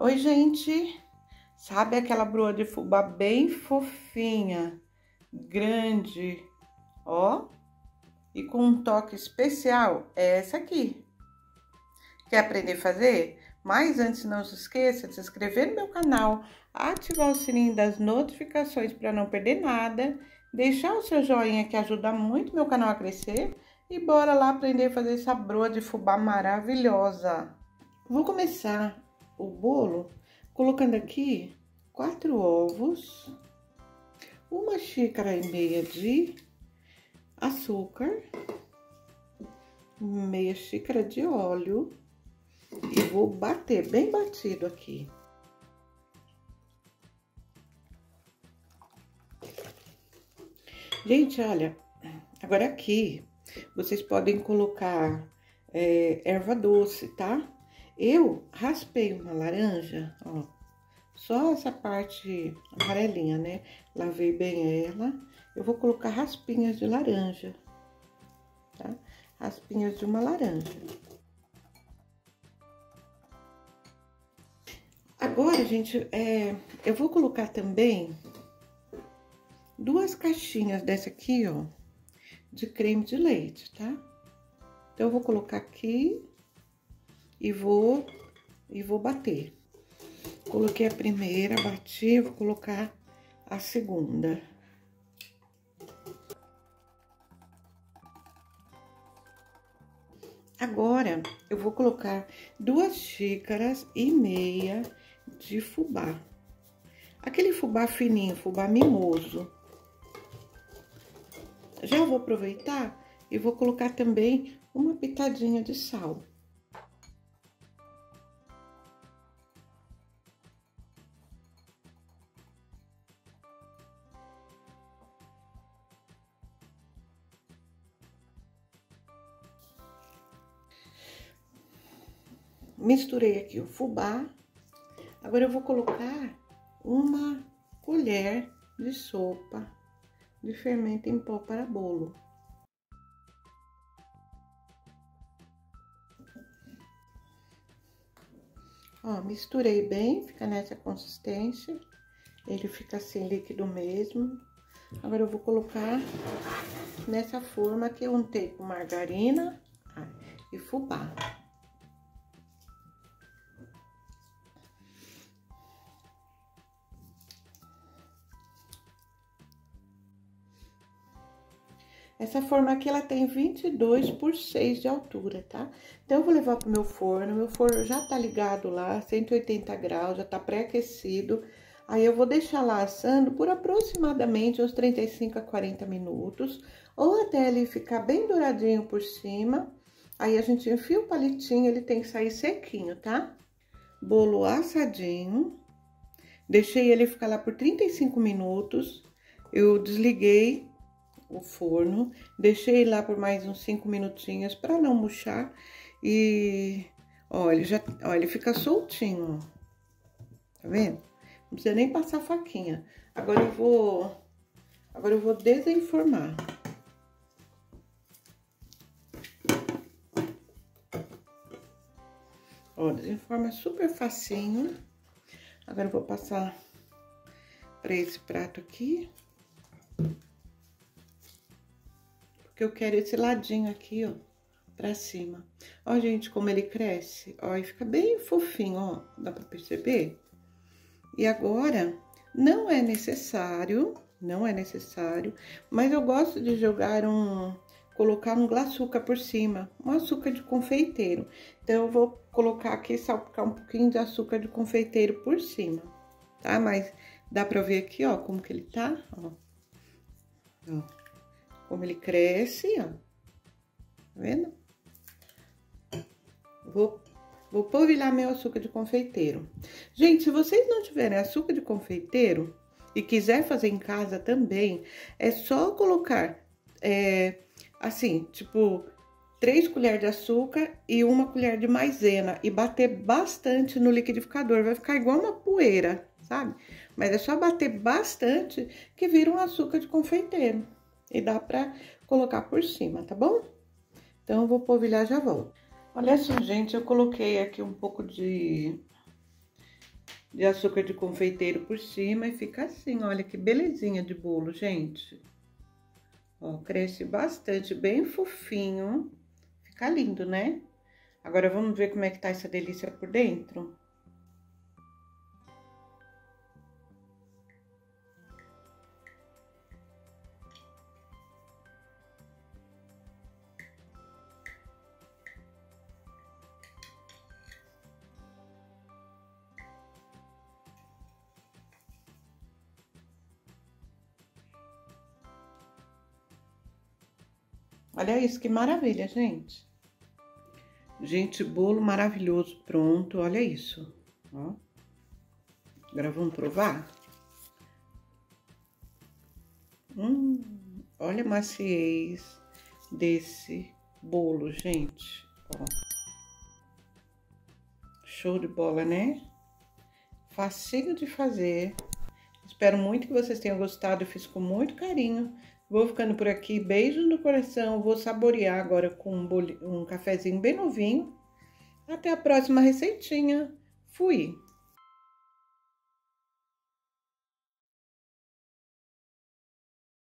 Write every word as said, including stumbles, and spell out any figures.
Oi, gente! Sabe aquela broa de fubá bem fofinha, grande, ó? E com um toque especial? É essa aqui. Quer aprender a fazer? Mas antes, não se esqueça de se inscrever no meu canal, ativar o sininho das notificações para não perder nada, deixar o seu joinha que ajuda muito meu canal a crescer e bora lá aprender a fazer essa broa de fubá maravilhosa. Vou começar o bolo colocando aqui quatro ovos, uma xícara e meia de açúcar, meia xícara de óleo e vou bater bem batido aqui. Gente, olha, agora aqui vocês podem colocar é, erva doce, tá? Eu raspei uma laranja, ó, só essa parte amarelinha, né? Lavei bem ela. Eu vou colocar raspinhas de laranja, tá? Raspinhas de uma laranja. Agora, gente, é, eu vou colocar também duas caixinhas dessa aqui, ó, de creme de leite, tá? Então, eu vou colocar aqui. E vou, e vou bater. Coloquei a primeira, bati, vou colocar a segunda. Agora, eu vou colocar duas xícaras e meia de fubá. Aquele fubá fininho, fubá mimoso. Já vou aproveitar e vou colocar também uma pitadinha de sal. Misturei aqui o fubá. Agora eu vou colocar uma colher de sopa de fermento em pó para bolo. Ó, misturei bem, fica nessa consistência. Ele fica assim líquido mesmo. Agora eu vou colocar nessa forma que eu untei com margarina e fubá. Essa forma aqui, ela tem vinte e dois por seis de altura, tá? Então, eu vou levar pro meu forno. Meu forno já tá ligado lá, cento e oitenta graus, já tá pré-aquecido. Aí, eu vou deixar lá assando por aproximadamente uns trinta e cinco a quarenta minutos. Ou até ele ficar bem douradinho por cima. Aí, a gente enfia o palitinho, ele tem que sair sequinho, tá? Bolo assadinho. Deixei ele ficar lá por trinta e cinco minutos. Eu desliguei o forno, deixei lá por mais uns cinco minutinhos para não murchar e ó, ele já, ó, ele fica soltinho, ó. Tá vendo? Não precisa nem passar a faquinha. Agora eu vou, agora eu vou desenformar. Ó, desenforma super facinho. Agora eu vou passar para esse prato aqui. Que eu quero esse ladinho aqui, ó, pra cima. Ó, gente, como ele cresce, ó, e fica bem fofinho, ó, dá pra perceber? E agora, não é necessário, não é necessário, mas eu gosto de jogar um, colocar um glaçuca por cima, um açúcar de confeiteiro. Então, eu vou colocar aqui, salpicar um pouquinho de açúcar de confeiteiro por cima, tá? Mas dá pra ver aqui, ó, como que ele tá, ó, ó. Como ele cresce, ó. Tá vendo? Vou, vou polvilhar meu açúcar de confeiteiro. Gente, se vocês não tiverem açúcar de confeiteiro e quiser fazer em casa também, é só colocar, é, assim, tipo, três colheres de açúcar e uma colher de maisena e bater bastante no liquidificador. Vai ficar igual uma poeira, sabe? Mas é só bater bastante que vira um açúcar de confeiteiro. E dá pra colocar por cima, tá bom? Então, eu vou polvilhar e já volto. Olha só, gente, eu coloquei aqui um pouco de de açúcar de confeiteiro por cima e fica assim, olha que belezinha de bolo, gente. Ó, cresce bastante, bem fofinho, fica lindo, né? Agora vamos ver como é que tá essa delícia por dentro. Olha isso, que maravilha, gente. Gente, bolo maravilhoso pronto, olha isso. Ó. Agora vamos provar? Hum, olha a maciez desse bolo, gente. Ó. Show de bola, né? Facinho de fazer. Espero muito que vocês tenham gostado, eu fiz com muito carinho. Vou ficando por aqui, beijos no coração, vou saborear agora com um, bol... um cafezinho bem novinho. Até a próxima receitinha. Fui!